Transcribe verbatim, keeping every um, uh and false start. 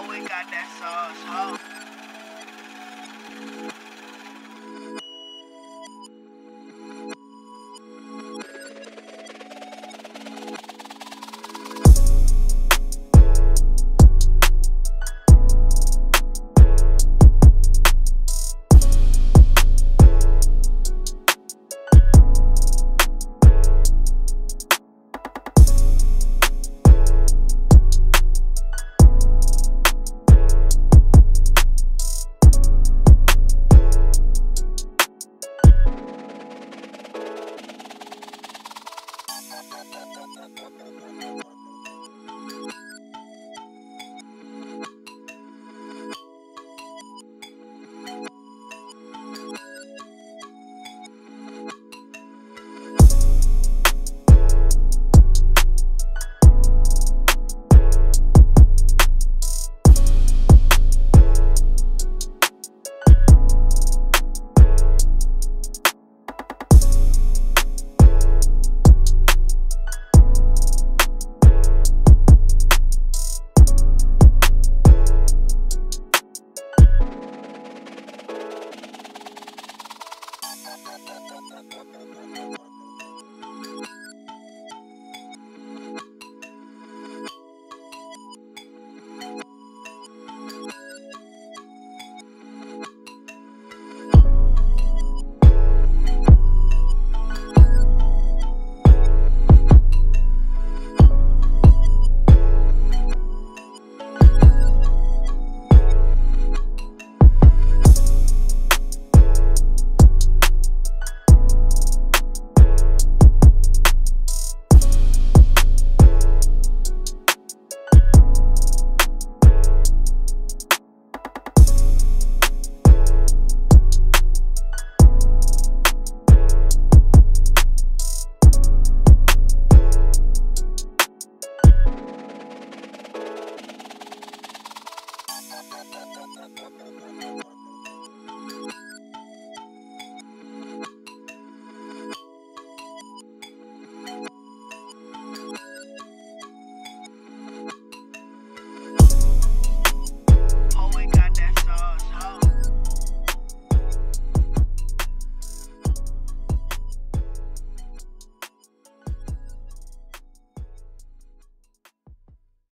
always got that sauce, ho.